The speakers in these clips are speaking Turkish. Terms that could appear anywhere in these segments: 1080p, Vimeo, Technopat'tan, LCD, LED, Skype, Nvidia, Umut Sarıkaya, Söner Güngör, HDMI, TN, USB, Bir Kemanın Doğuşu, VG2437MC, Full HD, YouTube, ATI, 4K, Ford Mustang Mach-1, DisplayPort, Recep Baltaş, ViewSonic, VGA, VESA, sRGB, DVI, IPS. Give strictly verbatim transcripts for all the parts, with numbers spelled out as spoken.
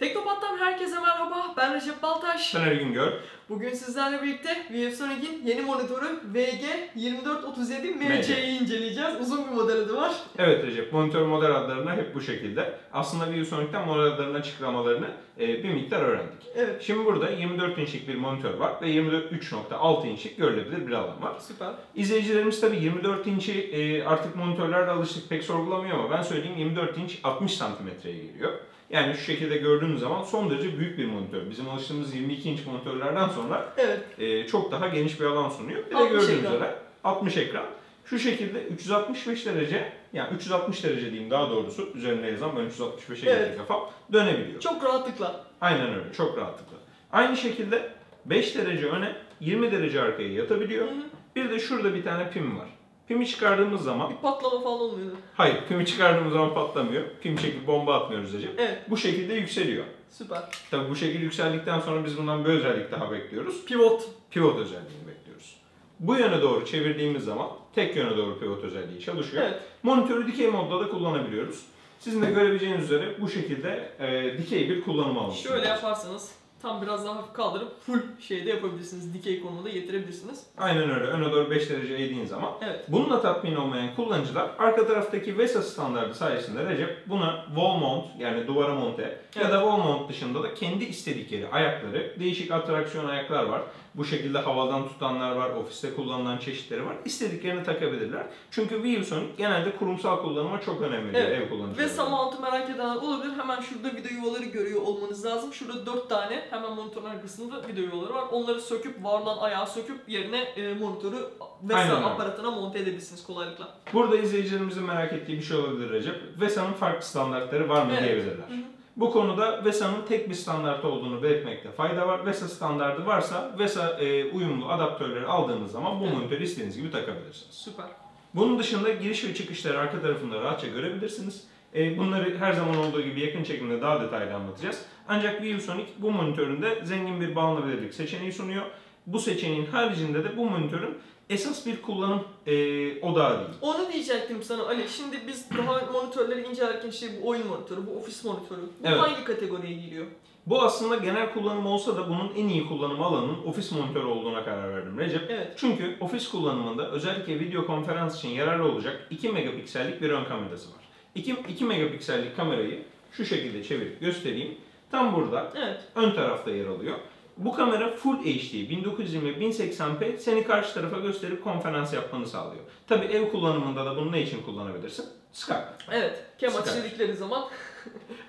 Technopat'tan herkese merhaba, ben Recep Baltaş. Söner Güngör. Bugün sizlerle birlikte ViewSonic'in yeni monitörü V G iki bin dört yüz otuz yedi M C'yi inceleyeceğiz. Uzun bir model adı var. Evet Recep, monitör model adlarına hep bu şekilde. Aslında ViewSonic'ten model adlarının açıklamalarını e, bir miktar öğrendik. Evet. Şimdi burada yirmi dört inçlik bir monitör var ve yirmi dört üç nokta altı inçlik görülebilir bir alan var. Süper. İzleyicilerimiz tabii yirmi dört inçi e, artık monitörlerle alıştık pek sorgulamıyor ama ben söyleyeyim yirmi dört inç altmış santimetreye geliyor. Yani şu şekilde gördüğünüz zaman son derece büyük bir monitör. Bizim alıştığımız yirmi iki inç monitörlerden sonra evet. e, çok daha geniş bir alan sunuyor. Bir de gördüğünüz üzere altmış ekran. Şu şekilde üç yüz altmış beş derece, yani üç yüz altmış derece diyeyim daha doğrusu, üzerine yazan ben üç yüz altmış beşe evet. kafam dönebiliyor. Çok rahatlıkla. Aynen öyle, çok rahatlıkla. Aynı şekilde beş derece öne, yirmi derece arkaya yatabiliyor. Hı hı. Bir de şurada bir tane pin var. Pimi çıkardığımız zaman... Bir patlama falan olmuyor. Hayır, pimi çıkardığımız zaman patlamıyor. Pim şekli bomba atmıyoruz Recep. Evet. Bu şekilde yükseliyor. Süper. Tabii bu şekilde yükseldikten sonra biz bundan bir özellik daha bekliyoruz. Pivot. Pivot özelliğini bekliyoruz. Bu yöne doğru çevirdiğimiz zaman tek yöne doğru pivot özelliği çalışıyor. Evet. Monitörü dikey modda da kullanabiliyoruz. Sizin de görebileceğiniz üzere bu şekilde e, dikey bir kullanıma alıyoruz. Şöyle yaparsanız... Tam biraz daha hafif kaldırıp full şeyde yapabilirsiniz, dikey konumda getirebilirsiniz. Aynen öyle, öne doğru beş derece eğdiğin zaman. Evet. Bununla tatmin olmayan kullanıcılar arka taraftaki VESA standardı sayesinde Recep buna wall mount, yani duvara monte evet. ya da wall mount dışında da kendi istedikleri ayakları, değişik atraksiyon ayaklar var. Bu şekilde havadan tutanlar var, ofiste kullanılan çeşitleri var. İstediklerini takabilirler. Çünkü ViewSonic genelde kurumsal kullanıma çok önemli evet. ev kullanıcıları. VESA mount'u merak edenler olabilir. Hemen şurada video yuvaları görüyor olmanız lazım. Şurada dört tane. Hemen monitörün arkasında video yolları var. Onları söküp, var olan ayağı söküp yerine e, monitörü VESA aparatına monte edebilirsiniz kolaylıkla. Burada izleyicilerimizin merak ettiği bir şey olabilir Recep. VESA'nın farklı standartları var mı evet. diyebilirler. Hı hı. Bu konuda VESA'nın tek bir standartı olduğunu belirtmekte fayda var. VESA standardı varsa VESA e, uyumlu adaptörleri aldığınız zaman bu evet. monitörü istediğiniz gibi takabilirsiniz. Süper. Bunun dışında giriş ve çıkışları arka tarafında rahatça görebilirsiniz. Bunları her zaman olduğu gibi yakın çekimde daha detaylı anlatacağız. Ancak ViewSonic bu monitöründe zengin bir bağlanabilirlik seçeneği sunuyor. Bu seçeneğin haricinde de bu monitörün esas bir kullanım e, odağı değil. Onu diyecektim sana Ali. Şimdi biz daha monitörleri incelerken şey, bu oyun monitörü, bu ofis monitörü. Bu evet. hangi kategoriye giriyor? Bu aslında genel kullanım olsa da bunun en iyi kullanım alanının ofis monitörü olduğuna karar verdim Recep. Evet. Çünkü ofis kullanımında özellikle video konferans için yararlı olacak iki megapiksellik bir ön kamerası var. iki megapiksellik kamerayı şu şekilde çevirip göstereyim. Tam burada evet. ön tarafta yer alıyor. Bu kamera Full H D bin dokuz yüz yirmi by bin seksen p seni karşı tarafa gösterip konferans yapmanı sağlıyor. Tabi ev kullanımında da bunu ne için kullanabilirsin? Skype. Evet. Kemal çizdikleri zaman.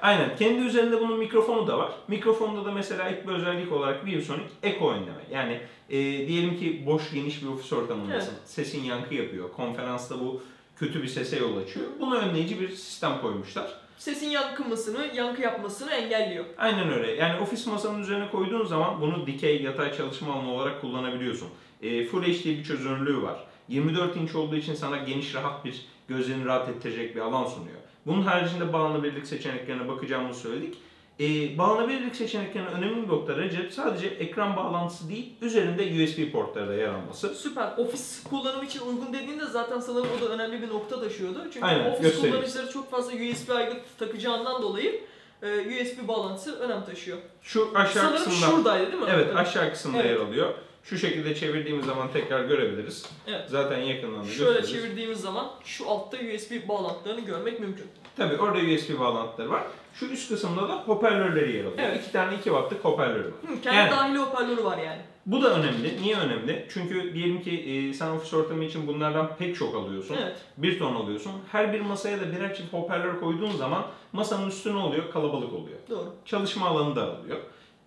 Aynen. Kendi üzerinde bunun mikrofonu da var. Mikrofonda da mesela ilk bir özellik olarak ViewSonic eko önleme. Yani e, diyelim ki boş geniş bir ofis ortamındasın. Evet. Sesin yankı yapıyor. Konferansta bu kötü bir sese yol açıyor. Bunu önleyici bir sistem koymuşlar. Sesin yankımasını, yankı yapmasını engelliyor. Aynen öyle. Yani ofis masanın üzerine koyduğun zaman bunu dikey, yatay çalışma alanı olarak kullanabiliyorsun. E, Full H D bir çözünürlüğü var. yirmi dört inç olduğu için sana geniş, rahat bir, gözlerini rahat ettirecek bir alan sunuyor. Bunun haricinde bağlanabilirlik seçeneklerine bakacağımızı söyledik. E, bağlanabilirlik seçeneklerinin önemli bir noktaları Recep sadece ekran bağlantısı değil, üzerinde U S B portları da yer alması. Süper. Ofis kullanımı için uygun dediğinde zaten sanırım o da önemli bir nokta taşıyordu. Çünkü aynen, ofis göstereyim. Kullanıcıları çok fazla U S B aygıt takacağından dolayı e, U S B bağlantısı önem taşıyor. Şu aşağı sanırım kısımda, şuradaydı değil mi? Evet, evet. aşağı kısımda evet. yer alıyor. Şu şekilde çevirdiğimiz zaman tekrar görebiliriz. Evet. Zaten yakından da şöyle gösteririz. Çevirdiğimiz zaman şu altta U S B bağlantılarını görmek mümkün. Tabii orada U S B bağlantıları var. Şu üst kısımda da hoparlörleri yer alıyor. Evet. İki tane iki wattlık hoparlörü var. Hı, kendi yani, dahili hoparlörü var yani. Bu da önemli. Niye önemli? Çünkü diyelim ki e, sen ofis ortamı için bunlardan pek çok alıyorsun. Evet. Bir ton alıyorsun. Her bir masaya da birer çift hoparlör koyduğun zaman masanın üstüne oluyor, kalabalık oluyor. Doğru. Çalışma alanı da alıyor.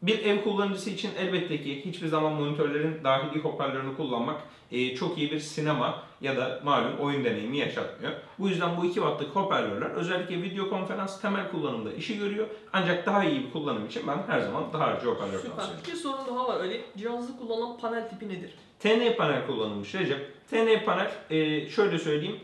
Bir ev kullanıcısı için elbette ki hiçbir zaman monitörlerin dahili hoparlörünü kullanmak e, çok iyi bir sinema ya da malum oyun deneyimi yaşatmıyor. Bu yüzden bu iki wattlık hoparlörler özellikle video konferans temel kullanımda işi görüyor. Ancak daha iyi bir kullanım için ben her zaman daha harcı hoparlör kullanıyorum. Bir sorun daha var öyle. Cihazda kullanılan panel tipi nedir? T N panel kullanılmış Recep. T N panel e, şöyle söyleyeyim.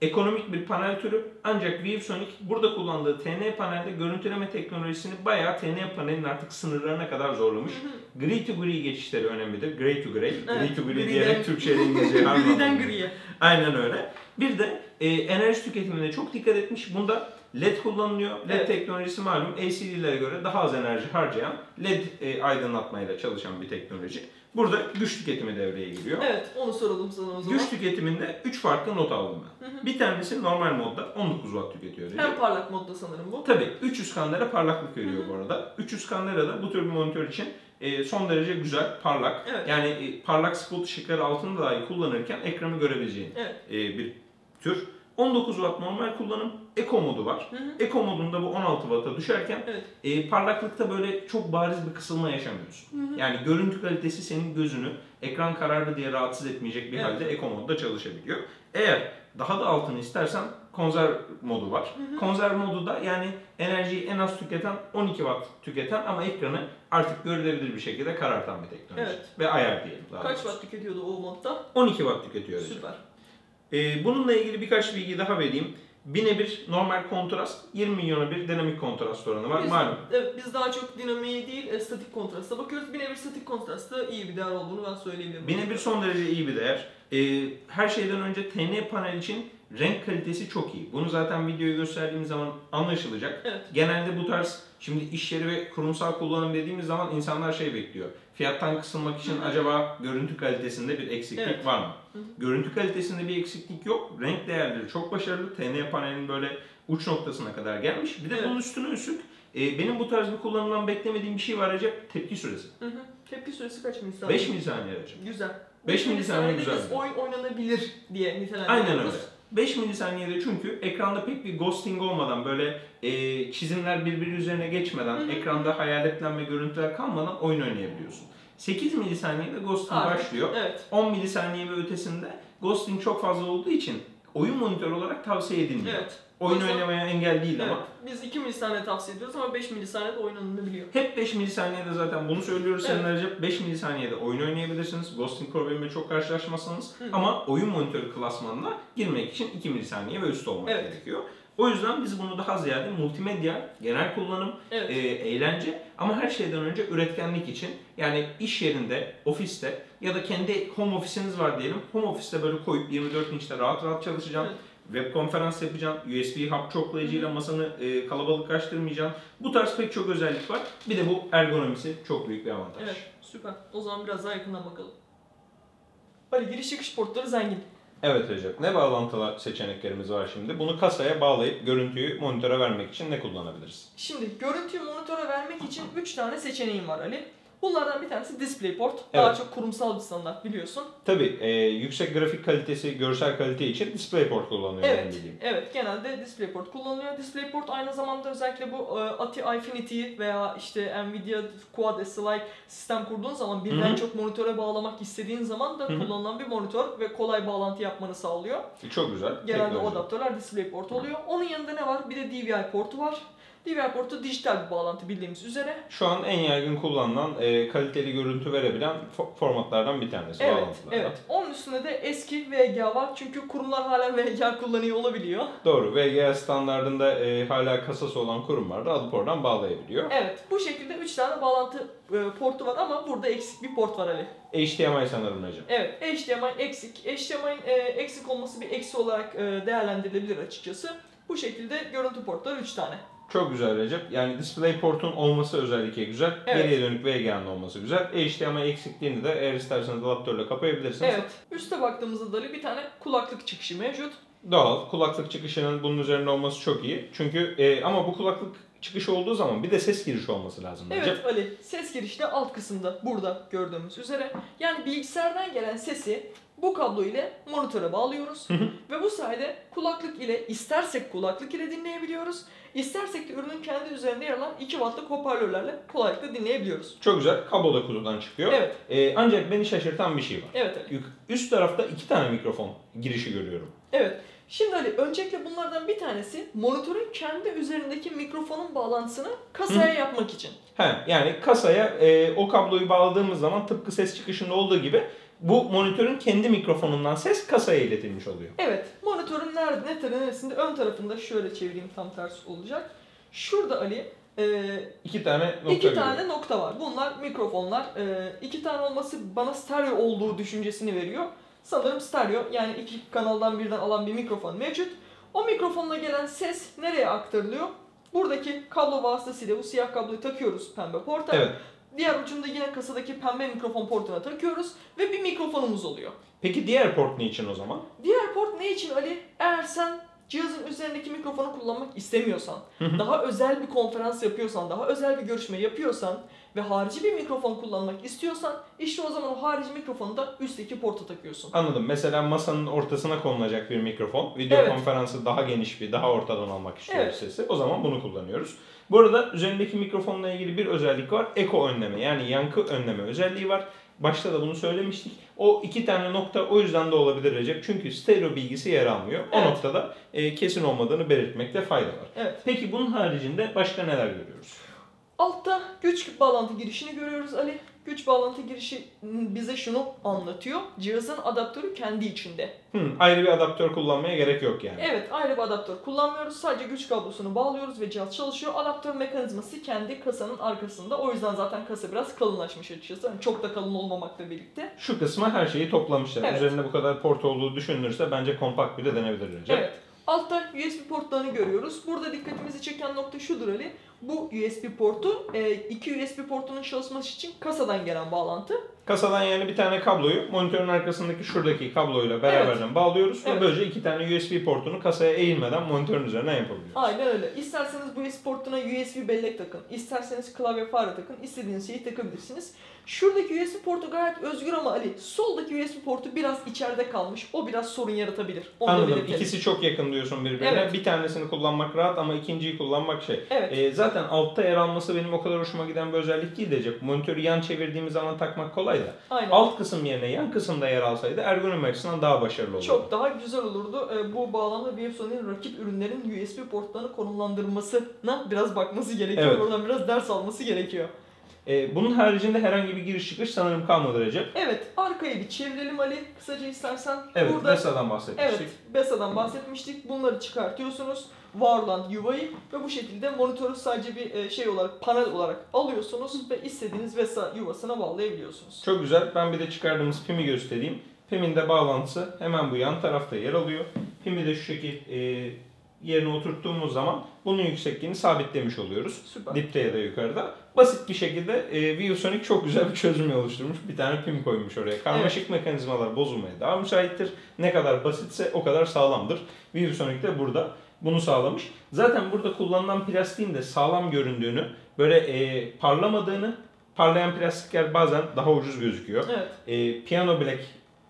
Ekonomik bir panel türü ancak ViewSonic burada kullandığı T N panelde görüntüleme teknolojisini bayağı T N panelin artık sınırlarına kadar zorlamış. Hı hı. Gri to gri geçişleri önemlidir. Gray to gray. Evet. Gri to gri diyerek Türkçe'ye İngilizce'ye anlamlı. Griden griye. Aynen öyle. Bir de e, enerji tüketimine çok dikkat etmiş. Bunda led kullanılıyor. led evet. Teknolojisi malum L C D'lere göre daha az enerji harcayan, led e, aydınlatmayla çalışan bir teknoloji. Burada güç tüketimi devreye giriyor. Evet, onu soralım sana o zaman. Güç tüketiminde üç farklı not aldım ben. Hı hı. Bir tanesi normal modda on dokuz watt tüketiyor. Hem parlak modda sanırım bu. Tabii, üç yüz kanlara parlaklık veriyor, hı hı, bu arada. üç yüz kanlara da bu tür bir monitör için e, son derece güzel, parlak. Evet. Yani e, parlak spot ışıkları altında dahi kullanırken ekranı görebileceğin, evet, e, bir tür. on dokuz watt normal kullanım, eko modu var. Hı hı. Eko modunda bu on altı watt'a düşerken, evet, e, parlaklıkta böyle çok bariz bir kısılma yaşamıyorsun. Hı hı. Yani görüntü kalitesi senin gözünü ekran kararlı diye rahatsız etmeyecek bir, evet, halde eko modda çalışabiliyor. Eğer daha da altını istersen konserv modu var. Hı hı. Konserv modu da yani enerjiyi en az tüketen, on iki watt tüketen ama ekranı artık görülebilir bir şekilde karartan bir teknoloji. Evet. Ve ayar diyelim. Daha Kaç watt tüketiyordu o modda? on iki watt tüketiyor. Süper. Bununla ilgili birkaç bilgi daha vereyim. bine bir normal kontrast, yirmi milyona bir dinamik kontrast oranı var. Biz, malum. Evet, biz daha çok dinamiği değil, statik kontrasta bakıyoruz. bine bir statik kontrasta iyi bir değer olduğunu ben söyleyebilirim. bine bir son derece iyi bir değer. Her şeyden önce T N panel için renk kalitesi çok iyi. Bunu zaten videoyu gösterdiğim zaman anlaşılacak. Evet. Genelde bu tarz, şimdi iş yeri ve kurumsal kullanım dediğimiz zaman insanlar şey bekliyor. Fiyattan kısılmak için, hı hı, acaba görüntü kalitesinde bir eksiklik, evet, var mı? Hı hı. Görüntü kalitesinde bir eksiklik yok. Renk değerleri çok başarılı. T N panelinin böyle uç noktasına kadar gelmiş. Bir de, evet, bunun üstüne üstlük e, benim bu tarz bir kullanımdan beklemediğim bir şey var Recep. Tepki süresi. Hı hı. Tepki süresi kaç milisaniye? beş milisaniye Recep. Güzel. beş milisaniye güzel. Oyun oynanabilir diye nitelendiriyoruz. Aynen öyle. beş milisaniyede çünkü ekranda pek bir ghosting olmadan, böyle e, çizimler birbiri üzerine geçmeden, hı hı, ekranda hayaletlenme görüntüler kalmadan oyun oynayabiliyorsun. sekiz milisaniyede ghosting Artık, başlıyor. Evet. on milisaniye ve ötesinde ghosting çok fazla olduğu için oyun monitörü olarak tavsiye edilmiyor. Evet. Oyun Mesela, oynamaya engel değil, evet, ama. Biz iki milisaniye tavsiye ediyoruz ama beş milisaniyede oynanabiliyor. Hep beş milisaniyede zaten bunu söylüyoruz. Evet. Seninle Recep, beş milisaniyede oyun oynayabilirsiniz. Ghosting problemiyle çok karşılaşmazsınız. Hı. Ama oyun monitörü klasmanına girmek için iki milisaniye ve üstü olmak, evet, gerekiyor. O yüzden biz bunu daha ziyade multimedya, genel kullanım, evet, e, eğlence ama her şeyden önce üretkenlik için, yani iş yerinde, ofiste ya da kendi home ofisiniz var diyelim. Home ofiste böyle koyup yirmi dört inçte rahat rahat çalışacağım. Evet. Web konferans yapacaksın, U S B hub çoklayıcıyla masanı e, kalabalıklaştırmayacaksın. Bu tarz pek çok özellik var. Bir de bu ergonomisi çok büyük bir avantaj. Evet, süper. O zaman biraz daha yakından bakalım. Hadi giriş çıkış portları zengin. Evet Recep, ne bağlantılar seçeneklerimiz var şimdi? Bunu kasaya bağlayıp görüntüyü monitöre vermek için ne kullanabiliriz? Şimdi görüntüyü monitöre vermek için üç tane seçeneğim var Ali. Bunlardan bir tanesi DisplayPort. Daha, evet, çok kurumsal bir standart biliyorsun. Tabii e, yüksek grafik kalitesi, görsel kalite için DisplayPort kullanılıyor. Evet, evet, genelde DisplayPort kullanılıyor. DisplayPort aynı zamanda özellikle bu e, A T I Infinity veya işte Nvidia Quad S L I sistem kurduğun zaman birden, hı-hı, çok monitöre bağlamak istediğin zaman da, hı-hı, kullanılan bir monitör ve kolay bağlantı yapmanı sağlıyor. Çok güzel. Genelde teknoloji. O adaptörler DisplayPort oluyor. Hı-hı. Onun yanında ne var? Bir de D V I portu var. D V I portu dijital bir bağlantı bildiğimiz üzere. Şu an en yaygın kullanılan, e, kaliteli görüntü verebilen fo formatlardan bir tanesi. Evet, evet. Onun üstünde de eski V G A var. Çünkü kurumlar hala V G A kullanıyor olabiliyor. Doğru. V G A standartında e, hala kasası olan kurumlar da alıp oradan bağlayabiliyor. Evet. Bu şekilde üç tane bağlantı e, portu var ama burada eksik bir port var Ali. H D M I sanırım hocam. Evet. H D M I eksik. H D M I'nin e, eksik olması bir eksi olarak e, değerlendirilebilir açıkçası. Bu şekilde görüntü portları üç tane. Çok güzel Recep. Yani DisplayPort'un olması özellikle güzel. Evet. Geriye dönük V G A'nın olması güzel. H D M I eksikliğini de eğer isterseniz adaptörle kapayabilirsiniz. Evet. Üste baktığımızda da bir tane kulaklık çıkışı mevcut. Doğal. Kulaklık çıkışının bunun üzerinde olması çok iyi. Çünkü e, ama bu kulaklık çıkışı olduğu zaman bir de ses girişi olması lazım. Evet Recep. Ali. Ses girişi de alt kısımda. Burada gördüğümüz üzere. Yani bilgisayardan gelen sesi bu kablo ile monitöre bağlıyoruz. Hı hı. Ve bu sayede kulaklık ile, istersek kulaklık ile dinleyebiliyoruz. İstersek de ürünün kendi üzerinde yer alan iki wattlık hoparlörlerle kolaylıkla dinleyebiliyoruz. Çok güzel. Kablo da kutudan çıkıyor. Evet. Ee, ancak beni şaşırtan bir şey var. Evet Ali. Üst tarafta iki tane mikrofon girişi görüyorum. Evet. Şimdi Ali, öncelikle bunlardan bir tanesi monitörün kendi üzerindeki mikrofonun bağlantısını kasaya, hı, yapmak için. He, yani kasaya e, o kabloyu bağladığımız zaman tıpkı ses çıkışında olduğu gibi bu monitörün kendi mikrofonundan ses kasaya iletilmiş oluyor. Evet. Monitörün nerede, neresinde? Ön tarafında, şöyle çevireyim tam tersi olacak. Şurada Ali e, iki tane nokta, iki tane nokta var. Bunlar mikrofonlar. E, iki tane olması bana stereo olduğu düşüncesini veriyor. Sanırım stereo, yani iki kanaldan birden alan bir mikrofon mevcut. O mikrofonla gelen ses nereye aktarılıyor? Buradaki kablo vasıtasıyla bu siyah kabloyu takıyoruz pembe porta. Evet. Diğer ucunda yine kasadaki pembe mikrofon portuna takıyoruz ve bir mikrofonumuz oluyor. Peki diğer port ne için o zaman? Diğer port ne için Ali? Eğer sen cihazın üzerindeki mikrofonu kullanmak istemiyorsan, hı hı, daha özel bir konferans yapıyorsan, daha özel bir görüşme yapıyorsan ve harici bir mikrofon kullanmak istiyorsan, işte o zaman o harici mikrofonu da üstteki porta takıyorsun. Anladım. Mesela masanın ortasına konulacak bir mikrofon. Video evet, konferansı daha geniş bir, daha ortadan almak istiyoruz evet, sesi. O zaman bunu kullanıyoruz. Bu arada üzerindeki mikrofonla ilgili bir özellik var. Eko önleme, yani yankı önleme özelliği var. Başta da bunu söylemiştik. O iki tane nokta o yüzden de olabilir Recep. Çünkü stereo bilgisi yer almıyor. O evet, noktada e, kesin olmadığını belirtmekte fayda var. Evet. Peki bunun haricinde başka neler görüyoruz? Altta güç bağlantı girişini görüyoruz Ali. Güç bağlantı girişi bize şunu anlatıyor. Cihazın adaptörü kendi içinde. Hmm, ayrı bir adaptör kullanmaya gerek yok yani. Evet, ayrı bir adaptör kullanmıyoruz. Sadece güç kablosunu bağlıyoruz ve cihaz çalışıyor. Adaptör mekanizması kendi kasanın arkasında. O yüzden zaten kasa biraz kalınlaşmış açıkçası. Yani çok da kalın olmamakla birlikte. Şu kısma her şeyi toplamışlar. Evet. Üzerinde bu kadar port olduğu düşünülürse bence kompakt bile denebilir Recep. Evet. Altta U S B portlarını görüyoruz. Burada dikkatimizi çeken nokta şudur Ali. Bu U S B portu, iki U S B portunun çalışması için kasadan gelen bağlantı. Kasadan yani bir tane kabloyu monitörün arkasındaki şuradaki kabloyla beraberden evet, bağlıyoruz. Evet. Ve böylece iki tane U S B portunu kasaya eğilmeden monitörün üzerine yapabiliyoruz. Aynen öyle. İsterseniz bu U S B portuna U S B bellek takın, isterseniz klavye fare takın, istediğiniz şeyi takabilirsiniz. Şuradaki U S B portu gayet özgür ama Ali, soldaki U S B portu biraz içeride kalmış. O biraz sorun yaratabilir. Onu anladım. İkisi çok yakın diyorsun birbirine. Evet. Bir tanesini kullanmak rahat ama ikinciyi kullanmak şey. Evet. Ee, zaten Zaten altta yer alması benim o kadar hoşuma giden bir özellik değil diyecek. Monitörü yan çevirdiğimiz zaman takmak kolay da. Aynen. Alt kısım yerine yan kısımda yer alsaydı ergonomi açısından daha başarılı olurdu. Çok daha güzel olurdu. Bu bağlamda ViewSonic'in rakip ürünlerin U S B portlarını konumlandırmasına biraz bakması gerekiyor. Evet. Oradan biraz ders alması gerekiyor. Bunun haricinde herhangi bir giriş çıkış sanırım kalmadı Recep. Evet, arkayı bir çevirelim Ali. Kısaca istersen. Evet, burada VESA'dan bahsetmiştik. Evet, VESA'dan bahsetmiştik. Bunları çıkartıyorsunuz. Var olan U I'yi ve bu şekilde monitörü sadece bir şey olarak, panel olarak alıyorsunuz ve istediğiniz VESA yuvasına bağlayabiliyorsunuz. Çok güzel. Ben bir de çıkardığımız pimi göstereyim. Pimin de bağlantısı hemen bu yan tarafta yer alıyor. Pimi de şu şekil e, yerine oturttuğumuz zaman bunun yüksekliğini sabitlemiş oluyoruz. Süper. Dipte ya da yukarıda. Basit bir şekilde e, ViewSonic çok güzel bir çözüm oluşturmuş. Bir tane pim koymuş oraya. Karmaşık evet, mekanizmalar bozulmaya daha müsaittir. Ne kadar basitse o kadar sağlamdır. ViewSonic de burada bunu sağlamış. Zaten burada kullanılan plastiğin de sağlam göründüğünü, böyle e, parlamadığını, parlayan plastikler bazen daha ucuz gözüküyor. Evet. E, Piano Black,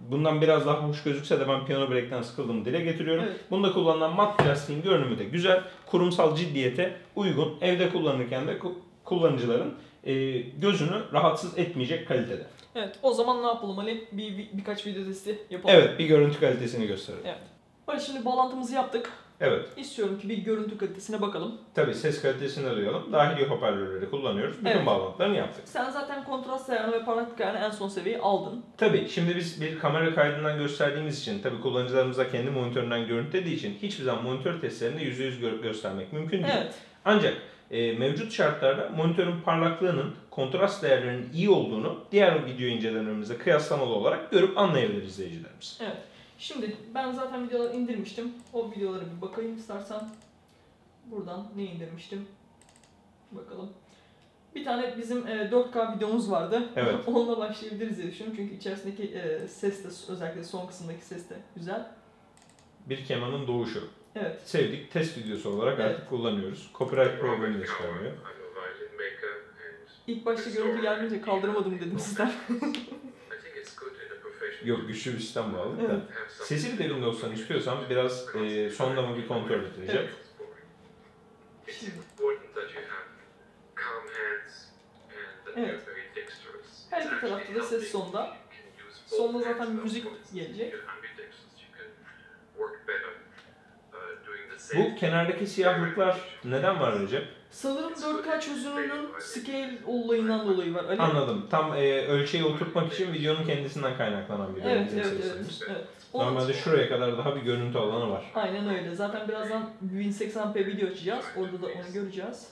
bundan biraz daha hoş gözükse de ben Piano Black'ten sıkıldım dile getiriyorum. Evet. Bunda kullanılan mat plastiğin görünümü de güzel, kurumsal ciddiyete uygun, evde kullanırken de kullanıcıların e, gözünü rahatsız etmeyecek kalitede. Evet, o zaman ne yapalım Ali? Bir, bir, birkaç video testi yapalım. Evet, bir görüntü kalitesini gösterelim. Evet. Bak, şimdi bağlantımızı yaptık. Evet. İstiyorum ki bir görüntü kalitesine bakalım. Tabii ses kalitesini arayalım. Dahili hoparlörleri kullanıyoruz. Bütün evet, bağlantılarını yaptık. Sen zaten kontrast ayarını ve parlaklık ayarını en son seviyeyi aldın. Tabii. Şimdi biz bir kamera kaydından gösterdiğimiz için, tabii kullanıcılarımız da kendi monitöründen görüntülediği için hiçbir zaman monitör testlerinde yüzde yüz göstermek mümkün değil. Evet. Ancak e, mevcut şartlarda monitörün parlaklığının, kontrast değerlerinin iyi olduğunu diğer video incelemelerimizde kıyaslamalı olarak görüp anlayabilir izleyicilerimiz. Evet. Şimdi ben zaten videoları indirmiştim. O videolara bir bakayım istersen. Buradan ne indirmiştim? Bakalım. Bir tane bizim dört K videomuz vardı. Evet. Onunla başlayabiliriz diye düşünüyorum. Çünkü içerisindeki ses de, özellikle son kısımdaki ses de güzel. Bir kemanın doğuşu. Evet. Sevdik. Test videosu olarak evet, artık kullanıyoruz. Copyright problemi de çıkarmıyor. İlk başta görüntü gelmeyince kaldıramadım dedim sizden. Yok, güçlü bir sistem bağlı. Evet. Sesi bir de Windows'tan istiyorsan biraz e, sondama bir kontrol edeceğim. Evet. Evet. Her iki tarafta da ses sonda. Sonda zaten müzik gelecek. Bu kenardaki siyahlıklar neden var Recep? Sanırım dört K çözünürlüğünün scale olayından dolayı var. Öyle anladım. Mi? Tam e, ölçeği oturtmak için videonun kendisinden kaynaklanan bir görüntü. Evet, evet, evet, evet. Normalde şuraya kadar daha bir görüntü alanı var. Aynen öyle. Zaten birazdan bin seksen p video açacağız. Orada da onu göreceğiz.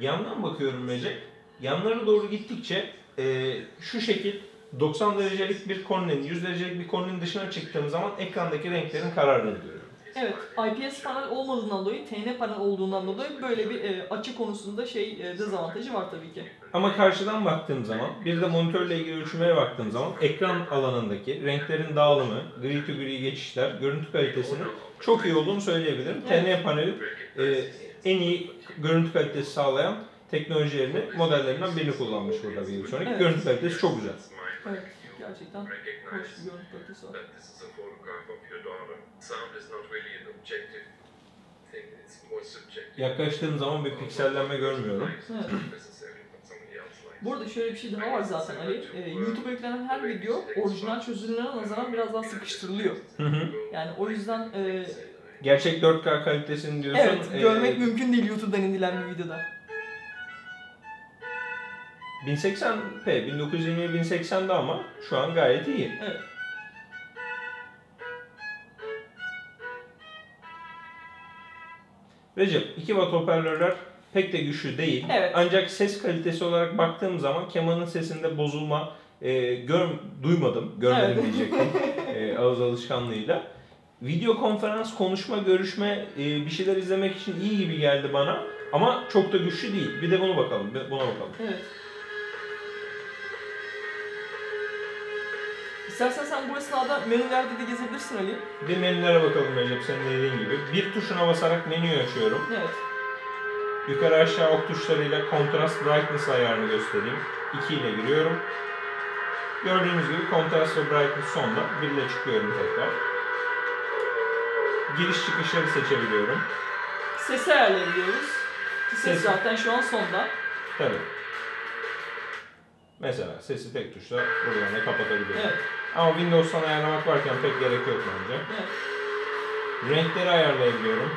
Yandan bakıyorum Recep. Yanlara doğru gittikçe e, şu şekil doksan derecelik bir konunun, yüz derecelik bir konunun dışına çıktığım zaman ekrandaki renklerin karardığını görüyorum. Evet, I P S panel olmadığından dolayı, T N panel olduğundan dolayı böyle bir e, açı konusunda şey e, dezavantajı var tabii ki. Ama karşıdan baktığım zaman, bir de monitörle ilgili ölçümlere baktığım zaman ekran alanındaki renklerin dağılımı, gri to gri geçişler, görüntü kalitesinin çok iyi olduğunu söyleyebilirim. Evet. T N paneli e, en iyi görüntü kalitesi sağlayan teknolojilerini, modellerinden birini kullanmış burada ViewSonic. Evet. Görüntü kalitesi çok güzel. Evet. Gerçekten hoş bir görüntü kalitesi var. Yaklaştığım zaman bir piksellenme görmüyorum. Evet. Burada şöyle bir şey daha var zaten Ali. Ee, YouTube'a yüklenen her video orijinal çözünürlüğüne nazaran biraz daha sıkıştırılıyor. Hı hı. Yani o yüzden... E... Gerçek dört K kalitesini diyorsun. Evet, görmek e... mümkün değil YouTube'dan indilen bir videoda. bin seksen p, bin dokuz yüz yirmi bin seksende ama şu an gayet iyi. Evet. Recep, iki watt hoparlörler pek de güçlü değil. Evet. Ancak ses kalitesi olarak baktığım zaman kemanın sesinde bozulma e, gör, duymadım. Görmedim evet. diyecektim e, ağız alışkanlığıyla. Video konferans, konuşma, görüşme, e, bir şeyler izlemek için iyi gibi geldi bana. Ama çok da güçlü değil. Bir de bunu bakalım, buna bakalım. Evet. İstersen sen bu esnada menülerde de gezebilirsin Ali. Bir menülere bakalım Recep, senin dediğin gibi. Bir tuşuna basarak menüyü açıyorum. Evet. Yukarı aşağı ok tuşlarıyla kontrast brightness ayarını göstereyim. iki ile giriyorum. Gördüğünüz gibi kontrast ve brightness sonda. bir ile çıkıyorum tekrar. Giriş çıkışları seçebiliyorum. Sesi ayarlayabiliyoruz. Ses, ses zaten şu an sonda. Tabii. Mesela sesi tek tuşla buradan da kapatabiliyorum. Evet. Ama Windows'tan ayarlamak varken pek gerek yok bence. Evet. Renkleri ayarlayabiliyorum.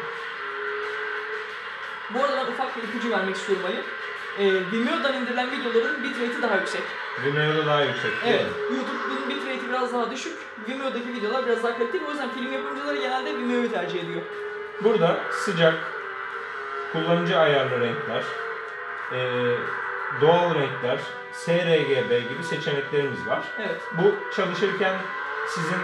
Bu arada ben ufak bir ipucu vermek istiyorum Ali. Ee, Vimeo'dan indirilen videoların bitrate'i daha yüksek. Vimeo'da daha yüksek. Evet. YouTube'un bitrate'i biraz daha düşük. Vimeo'daki videolar biraz daha kaliteli. O yüzden film yapımcıları genelde Vimeo'yu tercih ediyor. Burada sıcak, kullanıcı ayarlı renkler, ee, doğal renkler, s R G B gibi seçeneklerimiz var. Evet. Bu çalışırken sizin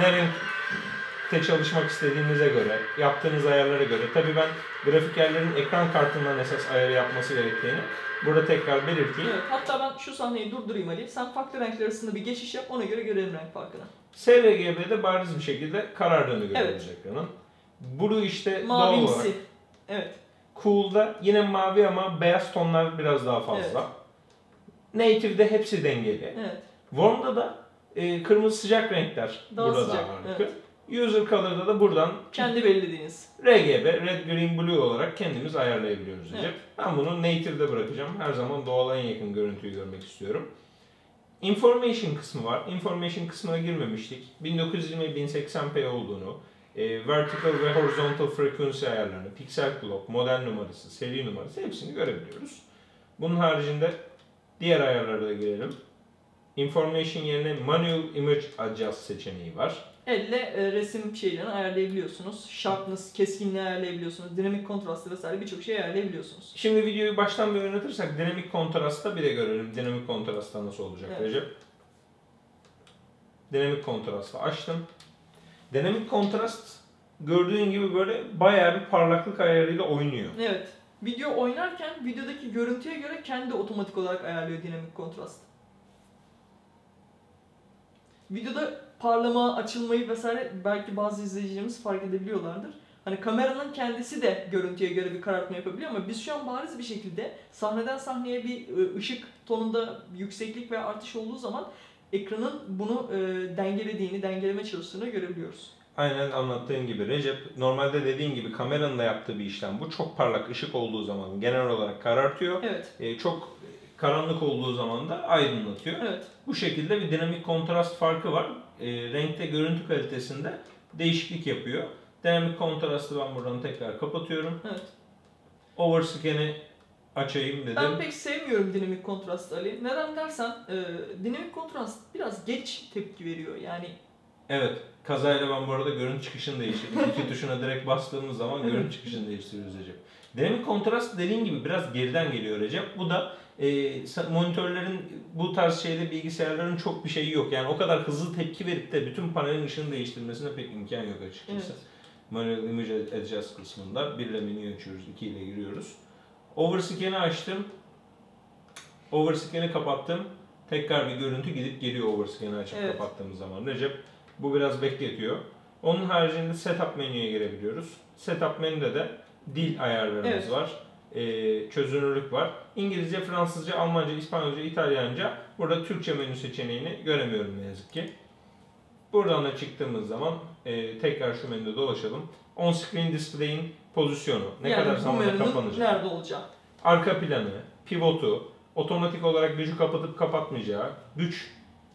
ne renkte çalışmak istediğinize göre, yaptığınız ayarlara göre. Tabii ben grafikerlerin ekran kartından esas ayarı yapması gerektiğini burada tekrar belirteyim. Evet, hatta ben şu sahneyi durdurayım Ali. Sen farklı renkler arasında bir geçiş yap, ona göre görelim renk farkını. s R G B'de bariz bir şekilde karardığını görüyoruz evet. ekranın. Buru işte mavi doğal olarak. Evet. Cool'da yine mavi ama beyaz tonlar biraz daha fazla. Evet. Native'de hepsi dengeli. Evet. Warm'da da e, kırmızı sıcak renkler daha burada sıcak. Evet. User Color'da da buradan kendi belirlediğiniz R G B, Red, Green, Blue olarak kendimiz ayarlayabiliyoruz. Evet. Ben bunu Native'de bırakacağım. Her zaman doğala en yakın görüntüyü görmek istiyorum. Information kısmı var. Information kısmına girmemiştik. bin dokuz yüz yirmi bin seksen p olduğunu, E, vertical ve horizontal frekansı ayarlarını, piksel clock, model numarası, seri numarası hepsini görebiliyoruz. Bunun haricinde diğer ayarlara da girelim. Information yerine Manual Image Adjust seçeneği var. Elle e, resim şeylerini ayarlayabiliyorsunuz. Sharpness, keskinliği ayarlayabiliyorsunuz. Dinamik kontrastı vesaire birçok şey ayarlayabiliyorsunuz. Şimdi videoyu baştan bir oynatırsak dinamik kontrasta bir de görelim. Dinamik kontrasta nasıl olacak evet. Recep? Dinamik kontrasta açtım. Dinamik kontrast gördüğün gibi böyle bayağı bir parlaklık ayarıyla oynuyor. Evet. Video oynarken videodaki görüntüye göre kendi otomatik olarak ayarlıyor dinamik kontrast. Videoda parlama, açılmayı vesaire belki bazı izleyicilerimiz fark edebiliyorlardır. Hani kameranın kendisi de görüntüye göre bir karartma yapabiliyor ama biz şu an bariz bir şekilde sahneden sahneye bir ışık tonunda yükseklik ve artış olduğu zaman ekranın bunu e, dengelediğini, dengeleme çalıştığını görebiliyoruz. Aynen anlattığın gibi Recep, normalde dediğin gibi kameranın da yaptığı bir işlem bu. Çok parlak ışık olduğu zaman genel olarak karartıyor. Evet. E, çok karanlık olduğu zaman da aydınlatıyor. Evet. Bu şekilde bir dinamik kontrast farkı var. E, renkte, görüntü kalitesinde değişiklik yapıyor. Dinamik kontrastı ben buradan tekrar kapatıyorum. Evet. Overscan'i açayım dedim. Ben pek sevmiyorum dinamik kontrastı Ali. Neden dersen e, dinamik kontrast biraz geç tepki veriyor yani. Evet. Kazayla ben bu arada görüntü çıkışını değiştirdim. İki tuşuna direkt bastığımız zaman görüntü çıkışını değiştiriyoruz Recep. Dynamic kontrast dediğin gibi biraz geriden geliyor Recep. Bu da e, monitörlerin bu tarz şeyde bilgisayarların çok bir şeyi yok. Yani o kadar hızlı tepki verip de bütün panelin ışığını değiştirmesine pek imkan yok açıkçası. Evet. Manual Image Adjust kısmında bir ile menüyü açıyoruz, iki ile giriyoruz. Overscan'i açtım. Overscan'i kapattım. Tekrar bir görüntü gidip geliyor overscan'i açıp evet. kapattığımız zaman Recep. Bu biraz bekletiyor. Onun haricinde setup menüye girebiliyoruz. Setup menüde de dil ayarlarımız evet. var. Ee, çözünürlük var. İngilizce, Fransızca, Almanca, İspanyolca, İtalyanca. Burada Türkçe menü seçeneğini göremiyorum ne yazık ki. Buradan da çıktığımız zaman e, tekrar şu menüde dolaşalım. On screen display'in pozisyonu. Ne yani kadar zamanda kapanacak? Nerede olacak? Arka planı, pivotu, otomatik olarak gücü kapatıp kapatmayacağı, güç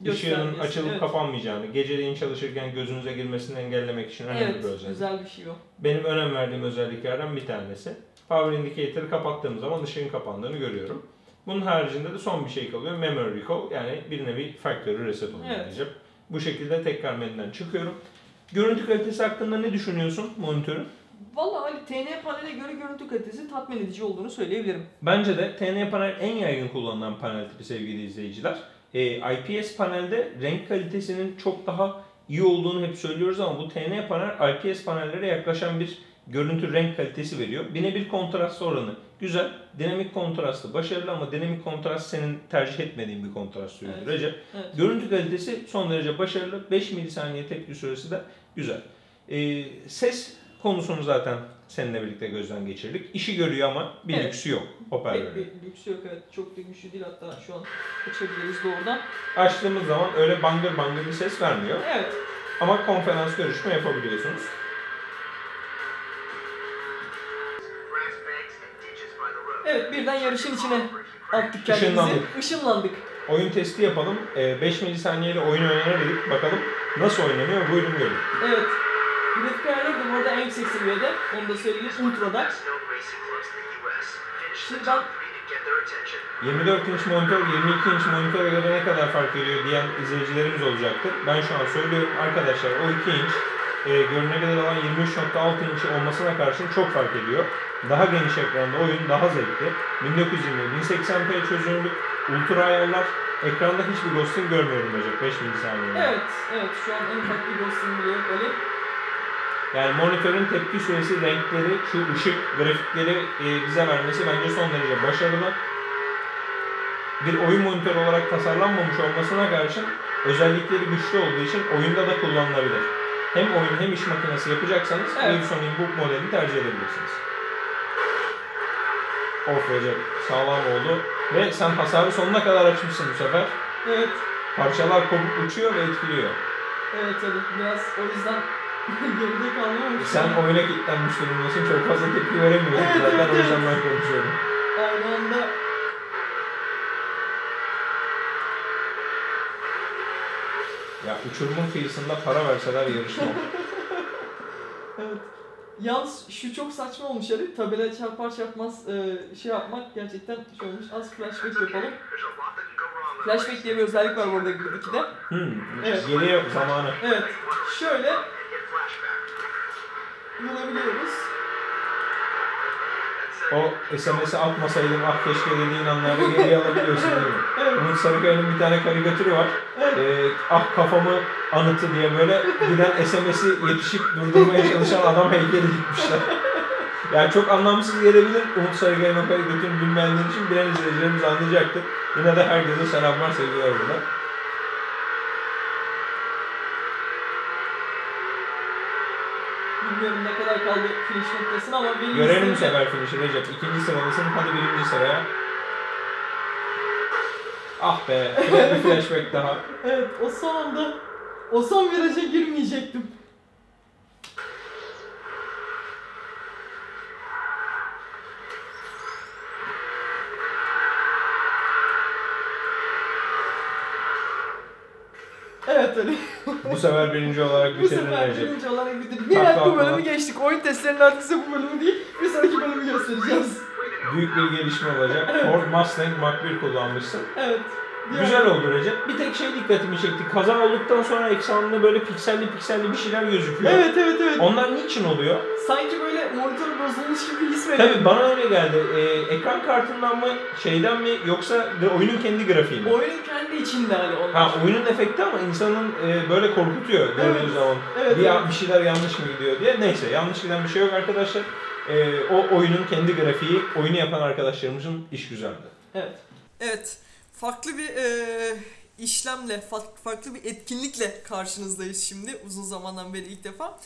ışığının açılıp evet. kapanmayacağını, geceleyin çalışırken gözünüze girmesini engellemek için önemli evet, bir özellik. Güzel bir şey o. Benim önem verdiğim özelliklerden bir tanesi. Power Indicator'ı kapattığım zaman ışığın kapandığını görüyorum. Bunun haricinde de son bir şey kalıyor. Memory Recall, yani bir nevi Factory Reset oluyor evet. diyeceğim. Bu şekilde tekrar menüden çıkıyorum. Görüntü kalitesi hakkında ne düşünüyorsun monitörün? Valla Ali, T N panele göre görüntü kalitesi tatmin edici olduğunu söyleyebilirim. Bence de T N panel en yaygın kullanılan panel tipi sevgili izleyiciler. Ee, I P S panelde renk kalitesinin çok daha iyi olduğunu hep söylüyoruz ama bu T N panel I P S panellere yaklaşan bir görüntü renk kalitesi veriyor. Bine bir kontrast oranı güzel, dinamik kontrastı başarılı ama dinamik kontrast senin tercih etmediğin bir kontrast ürünü. Evet. Recep. Evet. Görüntü kalitesi son derece başarılı, beş milisaniye tepki süresi de güzel. Ee, ses konusunu zaten seninle birlikte gözden geçirdik. İşi görüyor ama bir evet. lüksü yok. Hoparlörü. Bir, bir lüksü yok evet. Çok da güçlü değil, hatta şu an açabiliriz doğrudan. Açtığımız zaman öyle bangır bangır bir ses vermiyor. Evet. Ama konferans görüşme yapabiliyorsunuz. Evet, birden yarışın içine attık kendimizi. Işınlandık. Işınlandık. Oyun testi yapalım. beş milisaniyeyle oyun oynanır dedik. Bakalım nasıl oynanıyor? Buyurun görün. Evet. Grafik ayarları da bu arada en yüksek seviyede. Onu da söyleyeyim. Ultra'da. Şimdi ben... yirmi dört inç monitör, yirmi iki inç monitöre göre ne kadar fark ediyor diyen izleyicilerimiz olacaktır. Ben şu an söylüyorum arkadaşlar, o iki inç e, görüne kadar olan yirmi üç nokta altı inç olmasına karşın çok fark ediyor. Daha geniş ekranda oyun daha zevkli. bin dokuz yüz yirmi bin seksen p çözünürlük, ultra ayarlar. Ekranda hiçbir ghosting görmüyorum hocam beş milisaniye. Evet, evet. Şu an en ufak bir ghosting bile yok Ali. Yani monitörün tepki süresi, renkleri, şu ışık, grafikleri e, bize vermesi bence son derece başarılı. Bir oyun monitörü olarak tasarlanmamış olmasına karşın özellikleri güçlü olduğu için oyunda da kullanılabilir. Hem oyun hem iş makinesi yapacaksanız evet. ViewSonic'in bu modelini tercih edebilirsiniz. Of Recep, sağlam oldu. Ve sen hasarı sonuna kadar açmışsın bu sefer. Evet. Parçalar kopuk uçuyor ve etkiliyor. Evet tabii, biraz o yüzden... Sen oyuna kilitlenmiş durumdasın, çok fazla tepki veremiyorsun evet, zaten evet, o yüzden ben konuşuyorum. Aynı anda... Ya uçurumun kıyısında para verseler yarışma olur. Evet. Yalnız şu çok saçma olmuş Ali, tabela çarpar çarpmaz şey yapmak gerçekten şey olmuş. Az flashback yapalım. Flashback diye bir özellik var burada ikide. Hmm, evet. Geriye zamanı. Evet, şöyle... bulabiliyoruz. O S M S'i atmasaydım ah keşke dediğin anlarda geri alabiliyorsun değil mi? Evet. Umut Sarıkaya'nın bir tane karikatürü var. Evet. Ee, ah kafamı anıtı diye böyle giden S M S'i yetişip durdurmaya çalışan adam heykeli gitmişler. Yani çok anlamsız gelebilir. Umut Sarıkaya'nın o karikatürünü bilmeyenler için bilen izleyicilerimiz anlayacaktır. Yine de herkese selamlar, sevgiler burada. Bilmiyorum ne kadar kaldı finish noktasına ama birinci sıraya... Görelim bu sefer finish'i Recep. İkinci sıradasın, hadi birinci sıraya. Ah be, bir flashback daha. Evet, o son anda, o son viraja girmeyecektim. Evet Ali. Bu sefer birinci olarak bitirdin Recep. Bu sefer birinci olarak bitirdin. Nihayet bu bölümü geçtik. Oyun testlerinin artık size bu bölümü değil, bir sonraki bölümü göstereceğiz. Büyük bir gelişme olacak. Evet. Ford Mustang Mach bir kullanmışsın. Evet. Güzel oldu Recep. Bir tek şey dikkatimi çekti. Kazan olduktan sonra ekranında böyle pikselli pikselli bir şeyler gözüküyor. Evet evet evet. Onlar niçin oluyor? Sanki böyle monitör bozulmuş gibi his veriyor. Tabii bana öyle geldi. Ee, ekran kartından mı, şeyden mi, yoksa oyunun kendi grafiği mi? Oyunun kendi içinde hani. Onun ha, oyunun efekti ama insanın e, böyle korkutuyor gördüğü evet, zaman. Evet, bir, evet. bir şeyler yanlış mı gidiyor diye. Neyse yanlış giden bir şey yok arkadaşlar. Ee, o oyunun kendi grafiği, oyunu yapan arkadaşlarımızın iş güzeldi. Evet. Evet. Farklı bir e, işlemle, farklı bir etkinlikle karşınızdayız şimdi. Uzun zamandan beri ilk defa.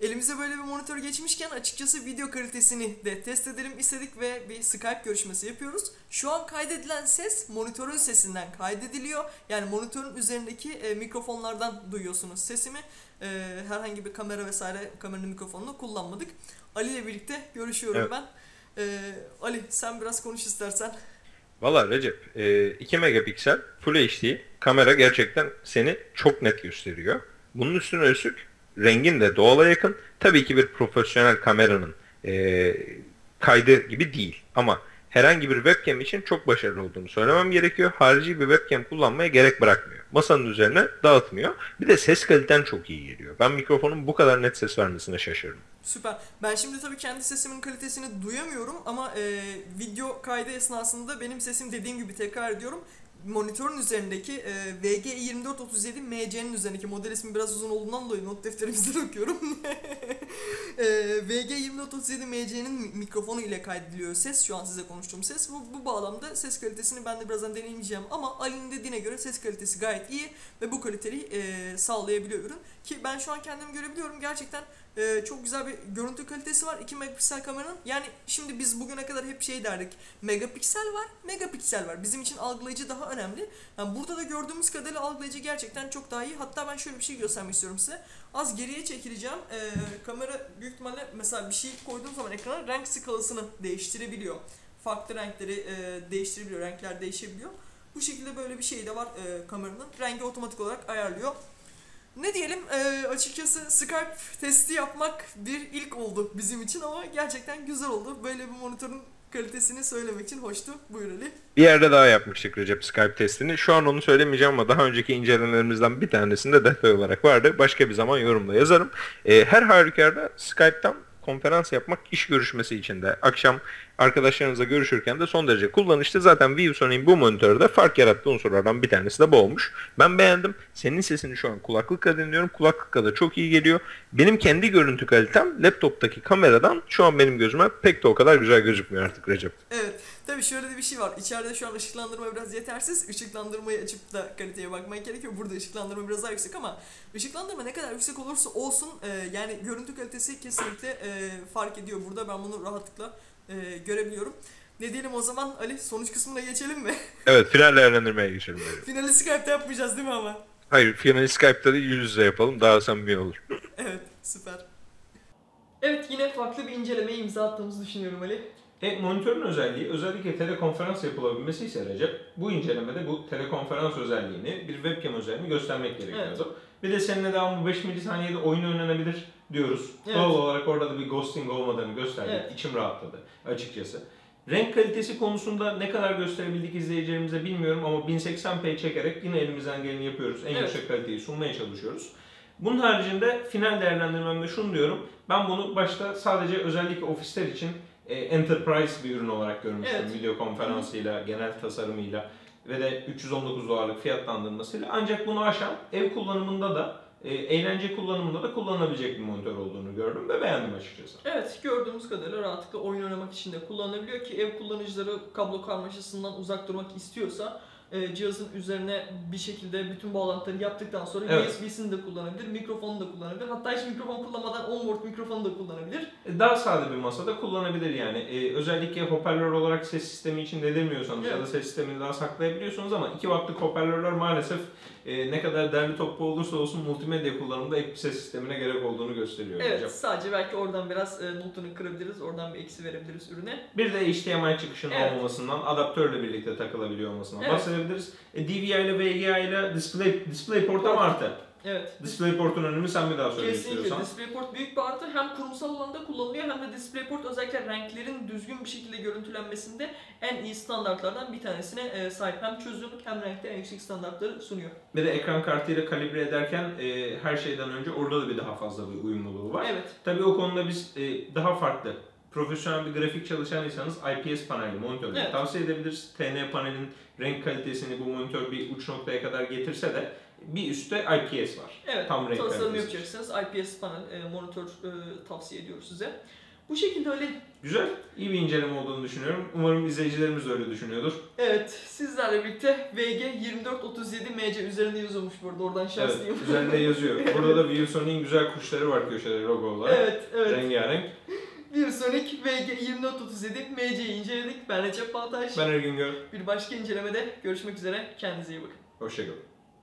Elimize böyle bir monitör geçmişken açıkçası video kalitesini de test edelim istedik ve bir Skype görüşmesi yapıyoruz. Şu an kaydedilen ses monitörün sesinden kaydediliyor. Yani monitörün üzerindeki e, mikrofonlardan duyuyorsunuz sesimi. E, herhangi bir kamera vesaire, kameranın mikrofonunu kullanmadık. Ali ile birlikte görüşüyorum evet. ben. E, Ali sen biraz konuş istersen. Valla Recep, iki megapiksel Full H D kamera gerçekten seni çok net gösteriyor. Bunun üstüne üstlük rengin de doğala yakın. Tabii ki bir profesyonel kameranın e, kaydı gibi değil. Ama herhangi bir webcam için çok başarılı olduğunu söylemem gerekiyor. Harici bir webcam kullanmaya gerek bırakmıyor. Masanın üzerine dağıtmıyor. Bir de ses kaliten çok iyi geliyor. Ben mikrofonun bu kadar net ses vermesine şaşırdım. Süper. Ben şimdi tabii kendi sesimin kalitesini duyamıyorum ama e, video kaydı esnasında benim sesim dediğim gibi tekrar ediyorum. Monitörün üzerindeki e, V G yirmi dört otuz yedi M C'nin üzerindeki model ismi biraz uzun olduğundan dolayı not defterimizden okuyorum. e, V G yirmi dört otuz yedi M C'nin mikrofonu ile kaydediliyor ses. Şu an size konuştuğum ses. Bu, bu bağlamda ses kalitesini ben de birazdan deneyeceğim ama Ali'nin dediğine göre ses kalitesi gayet iyi ve bu kaliteyi e, sağlayabiliyor ürün. Ki ben şu an kendimi görebiliyorum. Gerçekten Ee, çok güzel bir görüntü kalitesi var iki megapiksel kameranın. Yani şimdi biz bugüne kadar hep şey derdik, megapiksel var, megapiksel var. Bizim için algılayıcı daha önemli. Yani burada da gördüğümüz kadarıyla algılayıcı gerçekten çok daha iyi. Hatta ben şöyle bir şey göstermek istiyorum size. Az geriye çekileceğim. Ee, kamera büyük ihtimalle mesela bir şey koyduğum zaman ekrana renk skalasını değiştirebiliyor. Farklı renkleri e, değiştirebiliyor, renkler değişebiliyor. Bu şekilde böyle bir şey de var e, kameranın. Rengi otomatik olarak ayarlıyor. Ne diyelim e, açıkçası Skype testi yapmak bir ilk oldu bizim için ama gerçekten güzel oldu. Böyle bir monitörün kalitesini söylemek için hoştu. Buyur Ali. Bir yerde daha yapmıştık Recep Skype testini. Şu an onu söylemeyeceğim ama daha önceki incelemelerimizden bir tanesinde detay olarak vardı. Başka bir zaman yorumda yazarım. E, her halükarda Skype'tan konferans yapmak iş görüşmesi için de akşam arkadaşlarınızla görüşürken de son derece kullanışlı. Zaten ViewSonic'in bu monitörde fark yarattığı unsurlardan bir tanesi de bu olmuş. Ben beğendim. Senin sesini şu an kulaklıkla dinliyorum. Kulaklıkla da çok iyi geliyor. Benim kendi görüntü kalitem laptoptaki kameradan şu an benim gözüme pek de o kadar güzel gözükmüyor artık Recep. Evet. Tabii şöyle de bir şey var. İçeride şu an ışıklandırma biraz yetersiz. Işıklandırmayı açıp da kaliteye bakmaya gerekiyor. Burada ışıklandırma biraz daha yüksek ama ışıklandırma ne kadar yüksek olursa olsun e, yani görüntü kalitesi kesinlikle e, fark ediyor. Burada ben bunu rahatlıkla e, görebiliyorum. Ne diyelim o zaman Ali, sonuç kısmına geçelim mi? Evet, final değerlendirmeye geçelim. Finali Skype'ta yapmayacağız değil mi ama? Hayır, finali Skype'ta değil yüz yüze yapalım. Daha samimi olur. Evet, süper. Evet, yine farklı bir incelemeye imza attığımızı düşünüyorum Ali. E, monitörün özelliği özellikle telekonferans yapılabilmesi ise Recep, bu incelemede bu telekonferans özelliğini, bir webcam özelliğini göstermek gerekiyordu. Evet. Bir de seninle daha bu beş milisaniyede oyun oynanabilir diyoruz. Evet. Doğal olarak orada da bir ghosting olmadığını gösterdik. Evet. İçim rahatladı açıkçası. Renk kalitesi konusunda ne kadar gösterebildik izleyicilerimize bilmiyorum ama bin seksen p çekerek yine elimizden geleni yapıyoruz. En evet. yüksek kaliteyi sunmaya çalışıyoruz. Bunun haricinde final değerlendirmemde şunu diyorum. Ben bunu başta sadece özellikle ofisler için Enterprise bir ürün olarak görmüştüm evet. video konferansıyla, genel tasarımıyla ve de üç yüz on dokuz dolarlık fiyatlandırmasıyla. Ancak bunu aşan ev kullanımında da, eğlence kullanımında da kullanılabilecek bir monitör olduğunu gördüm ve beğendim açıkçası. Evet, gördüğümüz kadarıyla rahatlıkla oyun oynamak için de kullanılabiliyor ki ev kullanıcıları kablo karmaşasından uzak durmak istiyorsa cihazın üzerine bir şekilde bütün bağlantıları yaptıktan sonra evet. U S B'sini de kullanabilir, mikrofonu da kullanabilir. Hatta hiç mikrofon kullanmadan on volt mikrofonu da kullanabilir. Daha sade bir masada kullanabilir yani. Ee, özellikle hoparlör olarak ses sistemi için de demiyorsanız evet. ya da ses sistemini daha saklayabiliyorsunuz ama iki wattlık hoparlörler maalesef e, ne kadar derli toplu olursa olsun multimedya kullanımında ek bir ses sistemine gerek olduğunu gösteriyor. Evet, hocam. Sadece belki oradan biraz e, notunu kırabiliriz, oradan bir eksi verebiliriz ürüne. Bir de H D M I çıkışının evet. olmasından, adaptörle birlikte takılabiliyor olmasından evet. bahsedebiliriz. D V I ile V G A ile DisplayPort'a artı. Evet. DisplayPort'un önemi sen bir daha söyle istiyorsan. Kesinlikle. DisplayPort büyük bir artı. Hem kurumsal alanda kullanılıyor hem de DisplayPort özellikle renklerin düzgün bir şekilde görüntülenmesinde en iyi standartlardan bir tanesine sahip. Hem çözünürlük hem renkte en yüksek standartları sunuyor. Bir de ekran kartıyla kalibre ederken e, her şeyden önce orada da bir daha fazla bir uyumluluğu var. Evet. Tabii o konuda biz e, daha farklı. Profesyonel bir grafik çalışanıysanız I P S paneli, monitörü evet. tavsiye edebiliriz. T N panelin renk kalitesini bu monitör bir uç noktaya kadar getirse de bir üstte I P S var. Evet, tam renk tasarım yapacaksınız. I P S panel, e, monitör e, tavsiye ediyoruz size. Bu şekilde öyle... Güzel, iyi bir inceleme olduğunu düşünüyorum. Umarım izleyicilerimiz de öyle düşünüyordur. Evet, sizlerle birlikte V G iki dört üç yedi M C üzerinde yazılmış burada, oradan şanslıyım. Evet, üzerinde yazıyor. Burada da ViewSonic'in güzel kuşları var köşede logo olarak. Evet, evet. Rengarenk. ViewSonic V G iki dört üç yedi M C'yi inceledik. Ben Recep Baltaş. Ben Söner Güngör. Bir başka incelemede görüşmek üzere. Kendinize iyi bakın. Hoşçakalın.